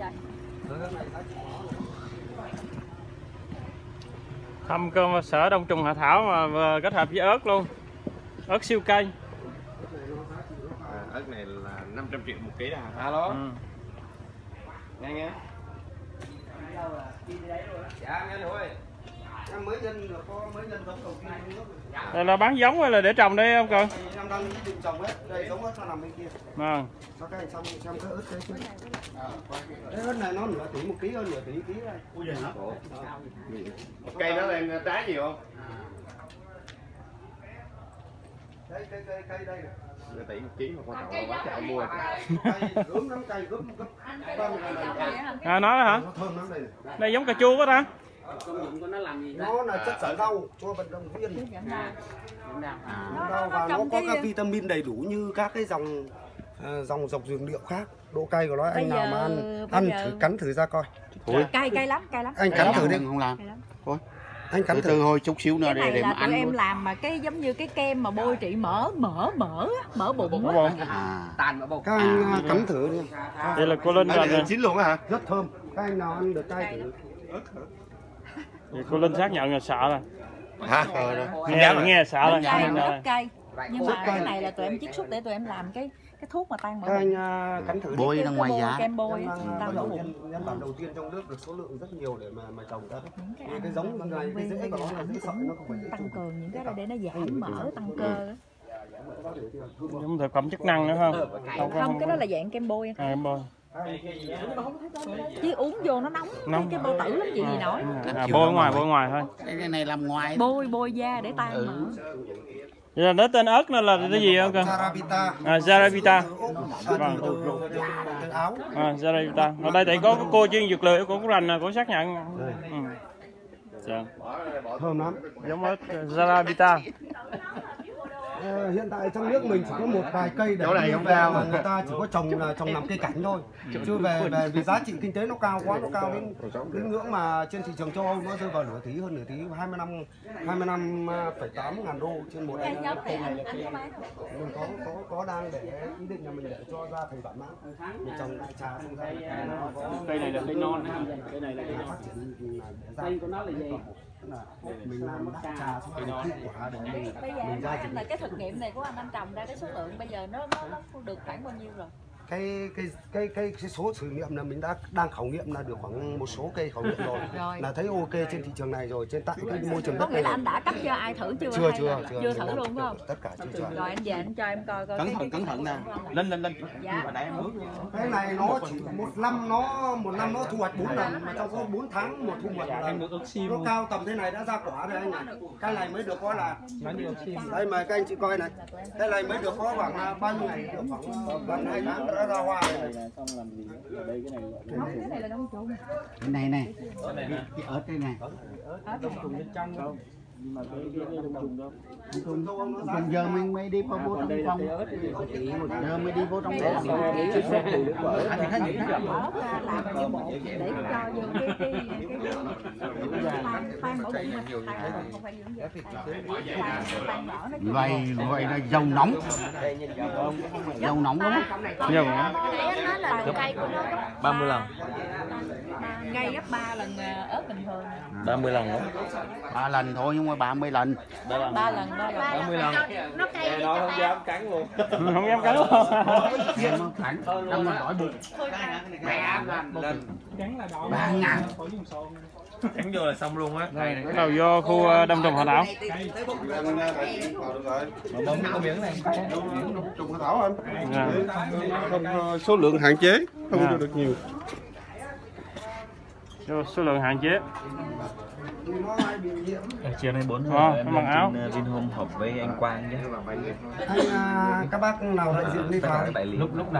trời. Thăm cơm sở đông trùng hạ thảo mà kết hợp với ớt luôn. Ớt siêu cay. À, ớt này là 500 triệu một ký à. Alo. Ừ. Nghe nghe. Dạ nghe rồi. Em mới lên là có mới lên giống này. Là bán giống hay là để trồng đây không cơ? Em đang định trồng hết. Đây giống ớt nó nằm bên kia. Vâng. Sau cái xong xem cái ớt cái. Cái ớt này nó nửa tỷ một ký hơn nửa tỷ ký đây. Ui giời nó. Cây nó lên trái nhiều không? Đây cây đây. Nửa tỷ một ký mà con tàu quá trời mua. Gớm lắm cây gớm gấp. À nó hả? Đây giống cà chua quá ta. Công dụng của nó làm gì? Nó là chất sở rau cho vận động viên. Rau và nó có các vitamin đầy đủ như các cái dòng dọc dường điệu khác. Độ cay của nó anh nào mà ăn thử cắn thử ra coi. Thôi. Cay lắm. Anh cắn thử đi không làm. Thôi. Anh cắn thử thôi chút xíu nữa để mà ăn. Em làm mà cái giống như cái kem mà bôi trị mỡ bụng á. Tàn mỡ bụng. Các anh cắn thử đi. Đây là cô Linh làm chín luôn á hả? Rất thơm. Các anh nào ăn được cay thử. Vậy cô Linh xác nhận là sợ rồi. Hả? Nghe sợ rồi. Rất cay. Nhưng mà cái này là tụi em chiết xuất để tụi em làm cái thuốc mà tan mỡ bụng. Cắn thử bôi ra ngoài giá. Kem bôi tan mỡ bụng. Nhân bản đầu tiên trong nước được số lượng rất nhiều để mà trồng ra. Cái giống này cái dễ của nó là dễ sợi nó không phải dễ tăng cường những cái đó để nó giảm mỡ tăng cơ. Giống thực phẩm chức năng nữa không? Không, cái đó là dạng kem bôi. Kem bôi. Chứ uống vô nó nóng. Cái bao tử lắm chị gì nổi. Bôi ngoài thôi. Cái này làm ngoài. Bôi da để tan mỡ. Là nó tên ớt nó là cái gì không cơ? Charapita. À Charapita. À Charapita. Ở đây tại có cô chuyên dược liệu của Rành cũng xác nhận. Thơm lắm. Giống ớt Charapita. Hiện tại trong nước mình chỉ có một vài cây để mà người ta chỉ có trồng làm cây cảnh thôi, chứ về vì giá trị kinh tế nó cao quá, nó cao đến ngưỡng mà trên thị trường châu Âu nó rơi vào nửa tí 25,8 ngàn đô trên một cây này. Mình có đang để ý định là mình để cho ra thành bản mãn, mình trồng đại trà không ra. Cây này là cây non ha, cây này là cây phát triển cây của nó là gì? Mình làm đại trà xong rồi kết quả để mình ra chính là cái thực nghiệm này của anh trồng ra cái số lượng bây giờ nó được khoảng bao nhiêu rồi? Cái số thử nghiệm là mình đang khảo nghiệm là được khoảng một số cây khảo nghiệm rồi. Là thấy ok trên thị trường này rồi, trên tại cái môi trường đất này. Có nghĩa là anh đã cấp cho ai thử chưa? Chưa thử luôn phải không? Tất cả chưa. Rồi anh về anh cho em coi coi. Cẩn thận nè. Lên. Dạ. Cái này nó chỉ một năm nó thu hoạch 4 lần mà trong có 4 tháng một thu hoạch lần. Nó cao tầm thế này đã ra quả rồi anh ạ. Cái này mới được có là đây mà các anh chị coi này. Cái này mới được có khoảng bao nhiêu ngày, được khoảng gần 2 tháng. Ra hoa này. Cái này là đông trùng. Này này. Cái ớt đây này. Đông trùng bên trong không? Nhưng mà cái đông trùng đâu. Đông giờ mình mới đi vô trong phòng. Giờ mới đi vô trong đó. Để cho vô vậy là dầu nóng lắm, nhiều lắm, 30 lần, ngay gấp 3 lần ớt bình thường, 30 lần đó, 3 lần thôi nhưng mà 30 lần, 30 lần, nó cay, nó không dám cắn luôn, đang mà hỏi bụng, 3 ngàn. Cắn vô là xong luôn á. Đây bắt đầu vô khu đông trùng hạ thảo. Số lượng hạn chế, không cho được nhiều. Số lượng hạn chế. Chiều nay 4 giờ em mặc áo Vinhome họp với anh Quang nhé. Các bác nào đại diện đi vào lúc nào